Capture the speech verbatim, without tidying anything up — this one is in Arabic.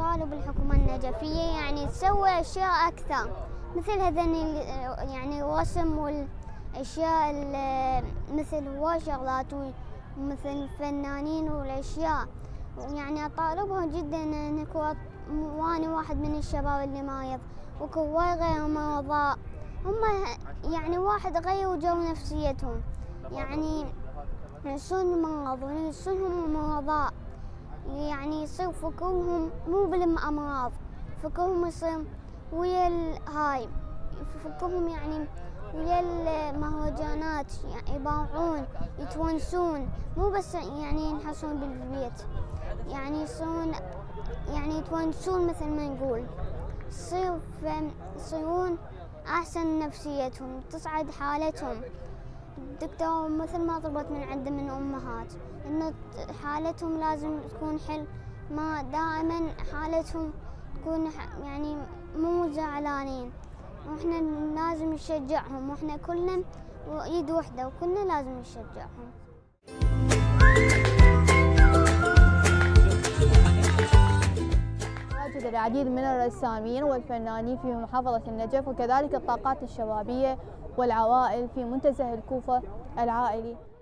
نطالب الحكومة النجفية يعني تسوي أشياء أكثر مثل هذا يعني الرسم والأشياء مثل هو شغلات ومثل الفنانين والأشياء، يعني أطالبهم جدا أن أكون وأنا واحد من الشباب اللي مريض وكواي غير مرضى هم يعني واحد غير جو نفسيتهم يعني يحسون مرضون يحسونهم مرضى يعني يصير فكرهم مو بالأمراض، فكرهم يصير ويا هاي فكرهم يعني ويا المهرجانات يعني يباعون يتونسون مو بس يعني ينحسون بالبيت يعني يصيرون يعني يتونسون مثل ما نقول يصير يصيرون أحسن نفسيتهم تصعد حالتهم. الدكتور مثل ما طلبت من عندنا من أمهات إن حالتهم لازم تكون حل ما دائما حالتهم تكون يعني مو زعلانين وإحنا لازم نشجعهم وإحنا كلنا وإيد وحدة وكلنا لازم نشجعهم. العديد من الرسامين والفنانين في محافظة النجف وكذلك الطاقات الشبابية والعوائل في منتزه الكوفة العائلي.